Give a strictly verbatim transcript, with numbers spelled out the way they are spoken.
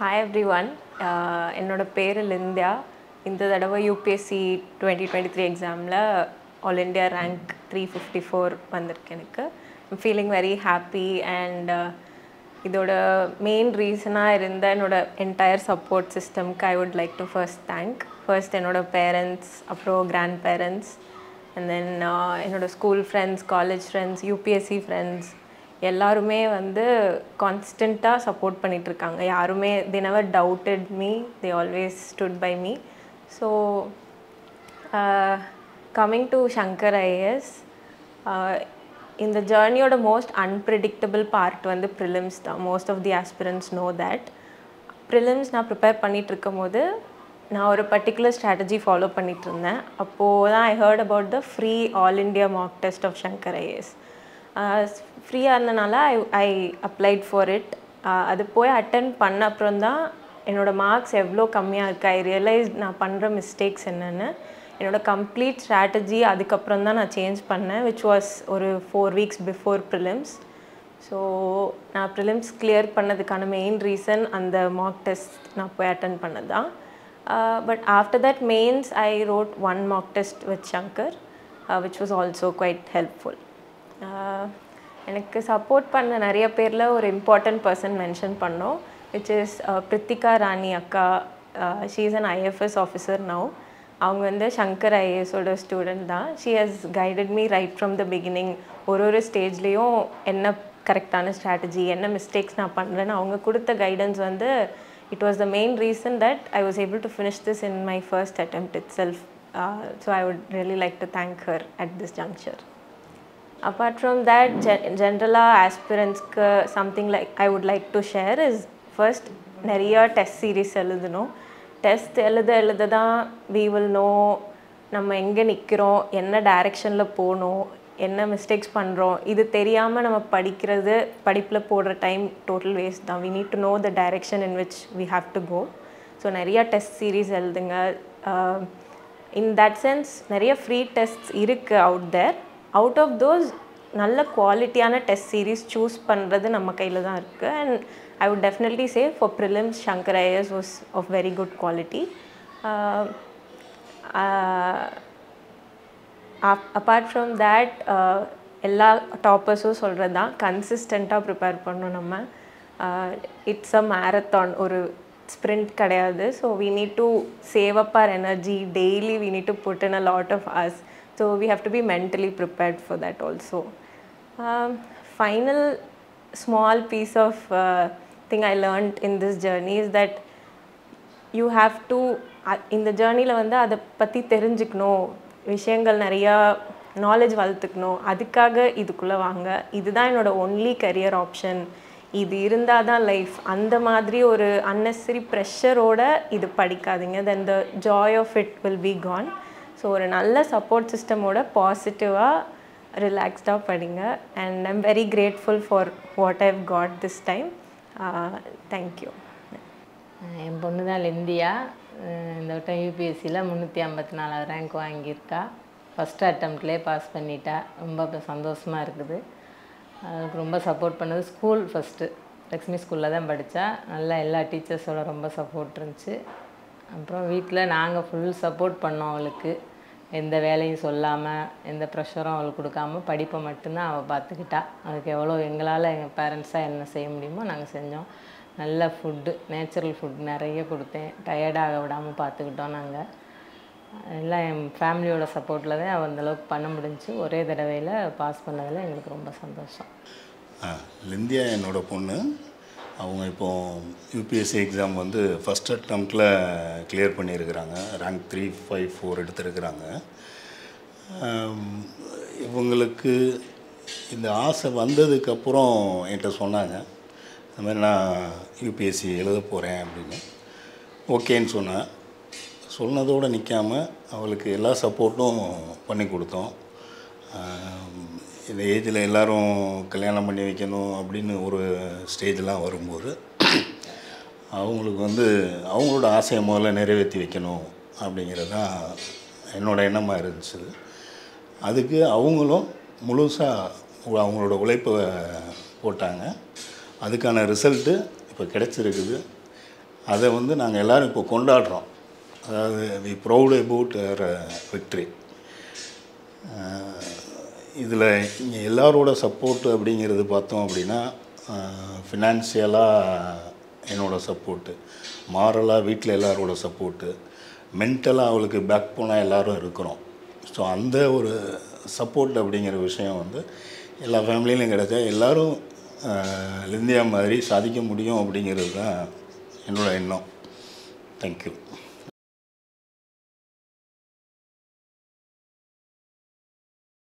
Hi everyone, uh, ennoda peru Lindya. Indha thadava U P S C twenty twenty-three exam la All India rank three fifty-four vandirukku enakku. I'm feeling very happy and uh, idoda main reason ah irundha enoda entire support system ku I would like to first thank. First enoda parents, apro grandparents and then uh, enoda school friends, college friends, U P S C friends. எல்லாருமே வந்து கான்ஸ்டன்ட்டா support பண்ணிட்டு இருக்காங்க. யாருமே they never doubted me, they always stood by me. So uh, coming to Shankar I A S, uh, in the journey oda most unpredictable part வந்து prelims தான். Most of the aspirants know that. Prelims நான் prepare பண்ணிட்டு இருக்கும்போது நான் ஒரு particular strategy follow பண்ணிட்டு இருந்தேன். அப்போதான் I heard about the free all India mock test of Shankar I A S. Uh, free ஆனனால I, I applied for it. அது போய் அட்டெண்ட் பண்ண அப்புறம் தான் என்னோட மார்க்ஸ் எவ்வளோ கம்மியாக இருக்குது ஐ ரியலைஸ் நான் பண்ணுற மிஸ்டேக்ஸ் என்னென்னு. என்னோட கம்ப்ளீட் ஸ்ட்ராட்டஜி அதுக்கப்புறம் தான் நான் சேஞ்ச் பண்ணேன், விச் வாஸ் ஒரு four weeks before prelims. So நான் ப்ரிலிம்ஸ் கிளியர் பண்ணதுக்கான மெயின் ரீசன் அந்த மார்க் டெஸ்ட் நான் போய் அட்டெண்ட் பண்ணது தான். But after that mains I wrote one mock test with Shankar, which was also quite helpful. எனக்கு சப்போர்ட் பண்ண நிறைய பேரில் ஒரு இம்பார்ட்டன்ட் பர்சன் மென்ஷன் பண்ணோம், விச் இஸ் பிரித்திகா ராணி அக்கா. She is an I F S officer now. அவங்க வந்து சங்கர் ஐஏஎஸோட ஸ்டூடெண்ட் தான். She has guided me right from the beginning. ஒரு ஒரு ஸ்டேஜ்லேயும் என்ன கரெக்டான ஸ்ட்ராட்டஜி, என்ன மிஸ்டேக்ஸ் நான் பண்ணுறேன்னு அவங்க கொடுத்த கைடன்ஸ் வந்து it was the main reason that I was able to finish this in my first attempt itself. So I would really like to thank her at this juncture. Apart from that, gen general aspirants something like I would like to share is first nariya test series eludano test eludha eludha da we will know nama enga nikkirom, enna direction la pono, enna mistakes pandrom. Idu theriyama nama padikirathu padippula podra time total waste da. We need to know the direction in which we have to go. So nariya test series eludunga. Uh, in that sense nariya free tests irukku out there. Out of those நல்ல குவாலிட்டியான test series choose பண்ணுறது நம்ம கையில் தான் இருக்குது. And I would definitely say for prelims Shankar IAS was of very good quality. Apart from that எல்லா டாப்பர்ஸும் சொல்கிறது தான் கன்சிஸ்டண்ட்டாக ப்ரிப்பேர் பண்ணணும் நம்ம. இட்ஸ் அ மேரத்தான், ஒரு ஸ்ப்ரிண்ட் கிடையாது. So we need to save up our energy daily, we need to put in a lot of us. So we have to be mentally prepared for that also. Um, final small piece of uh, thing I learned in this journey is that you have to uh, in the journey la vanda adha patti therinjikno, vishayangal nariya knowledge valthukno, adukkaga idukulla vaanga, idu dhaan enoda only career option, idu irundha dhaan life, andha madri oru unnecessary pressure oda idu padikadinga, then the joy of it will be gone. So ஒரு நல்ல support சிஸ்டமோட பாசிட்டிவாக ரிலாக்ஸ்டாக படிங்க. And I am very grateful for what I've got this time. Thank you. என் பொண்ணு தான் லெந்தியா. இந்த வட்டம் யூபிஎஸ்சியில் முந்நூற்றி ஐம்பத்தி நாலாவது ரேங்க் வாங்கியிருக்கா. ஃபஸ்ட் அட்டம்ப்ட்லேயே பாஸ் பண்ணிட்டா. ரொம்ப சந்தோஷமாக இருக்குது. அதுக்கு ரொம்ப சப்போர்ட் பண்ணது ஸ்கூல். ஃபஸ்ட்டு லக்ஷ்மி ஸ்கூலில் தான் படித்தா. நல்லா எல்லா டீச்சர்ஸோட ரொம்ப சப்போர்ட் இருந்துச்சு. அப்புறம் வீட்டில் நாங்கள் ஃபுல் சப்போர்ட் பண்ணோம் அவளுக்கு. எந்த வேலையும் சொல்லாமல், எந்த ப்ரெஷரும் அவளுக்கு கொடுக்காமல் படிப்பை மட்டும்தான் அவள் பார்த்துக்கிட்டா. அதுக்கு எவ்வளோ எங்களால் எங்கள் பேரண்ட்ஸாக என்ன செய்ய முடியுமோ நாங்கள் செஞ்சோம். நல்ல ஃபுட்டு, நேச்சுரல் ஃபுட் நிறைய கொடுத்தேன். டயர்டாக விடாமல் பார்த்துக்கிட்டோம் நாங்கள். எல்லாம் என் ஃபேமிலியோட சப்போர்ட்டில் தான் அவள் அந்தளவுக்கு பண்ண முடிஞ்சு. ஒரே தடவையில் பாஸ் பண்ணதில் எங்களுக்கு ரொம்ப சந்தோஷம். லிந்தியா என்னோட பொண்ணு. அவங்க இப்போது யூபிஎஸ்சி எக்ஸாம் வந்து ஃபஸ்ட் அட்டம்ப்டில் கிளியர் பண்ணியிருக்கிறாங்க. ரேங்க் த்ரீ ஃபைவ் ஃபோர் எடுத்துருக்கிறாங்க. இவங்களுக்கு இந்த ஆசை வந்ததுக்கப்புறம் என்கிட்ட சொன்னாங்க, இந்த மாதிரி நான் யூபிஎஸ்சி எழுத போகிறேன் அப்படின்னு. ஓகேன்னு சொன்னேன். சொன்னதோடு நிற்காமல் அவளுக்கு எல்லா சப்போர்ட்டும் பண்ணி கொடுத்தோம். இந்த ஏஜில் எல்லோரும் கல்யாணம் பண்ணி வைக்கணும் அப்படின்னு ஒரு ஸ்டேஜெலாம் வரும்போது அவங்களுக்கு வந்து அவங்களோட ஆசையை முதல்ல நிறைவேற்றி வைக்கணும் அப்படிங்கிறது தான் என்னோடய எண்ணமாக இருந்துச்சு. அதுக்கு அவங்களும் முழுசாக அவங்களோட உழைப்பை போட்டாங்க. அதுக்கான ரிசல்ட்டு இப்போ கிடச்சிருக்குது. அதை வந்து நாங்கள் எல்லோரும் இப்போ கொண்டாடுறோம். அதாவது we proud about our victory. இதில் இங்கே எல்லாரோட சப்போர்ட்டு அப்படிங்கிறது பார்த்தோம் அப்படின்னா, ஃபினான்ஷியலாக என்னோடய சப்போர்ட்டு, மாரலாக வீட்டில் எல்லாரோட சப்போர்ட்டு, மென்டலாக அவளுக்கு பேக் போனால் எல்லோரும் இருக்கிறோம். ஸோ அந்த ஒரு சப்போர்ட் அப்படிங்கிற விஷயம் வந்து எல்லா ஃபேமிலியிலும் கிடைச்சா எல்லோரும் இந்தியா மாதிரி சாதிக்க முடியும் அப்படிங்கிறது தான் என்னோடய எண்ணம். தேங்க்யூ.